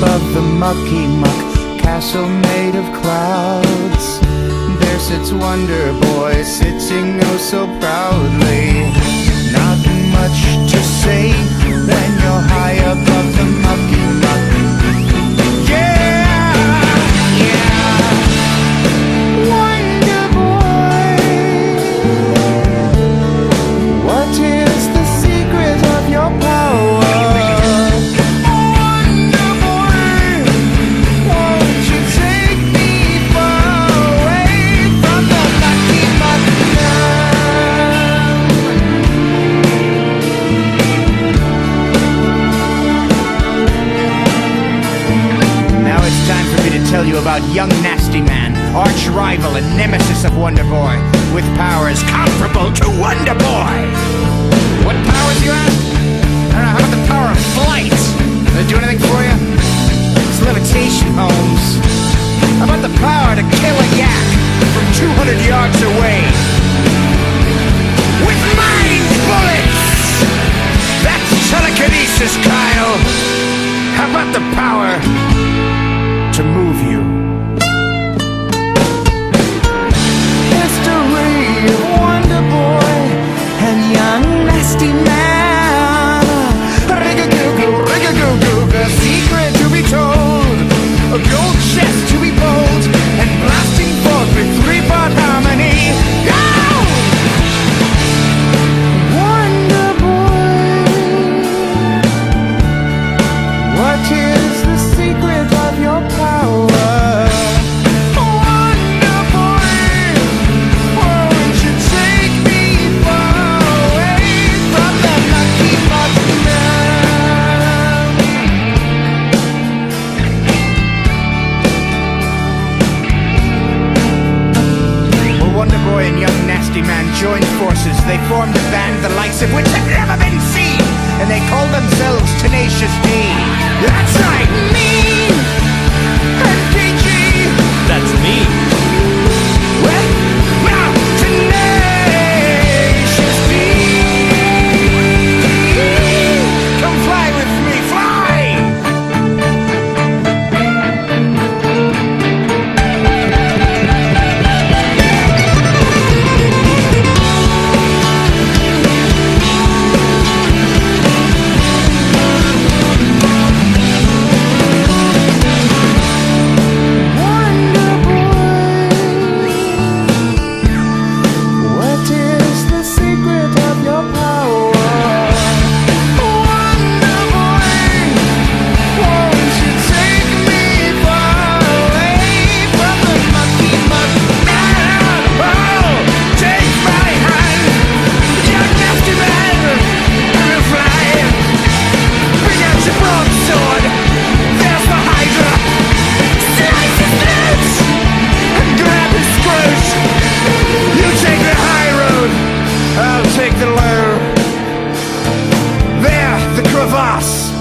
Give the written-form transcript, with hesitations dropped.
Above the mucky muck, castle made of clouds, there sits Wonderboy, sitting oh so proudly. Not much to say when you're high above the mucky muck. Tell you about young Nasty Man, arch rival and nemesis of Wonderboy, with powers comparable to Wonderboy. What powers you have? I don't know. How about the power of flight? Does it do anything for you? It's levitation, Holmes. How about the power to kill a yak from 200 yards away? With mind bullets! That's telekinesis, Kyle! How about the power to move you? History of Wonderboy and young Nasty Man. Rig-a-goo-goo, rig-a-goo-goo, a secret to be told, a gold chest to be bold, and blasting forth with three-part harmony. Go! Wonderboy, what is the secret of your power? Wonderboy and young Nasty Man joined forces. They formed a band the likes of which had never been seen, and they called themselves Tenacious D. That's right, mean and dingy. That's me. Well, now Tenacious D, come fly with me, fly. Take the low. There, the crevasse.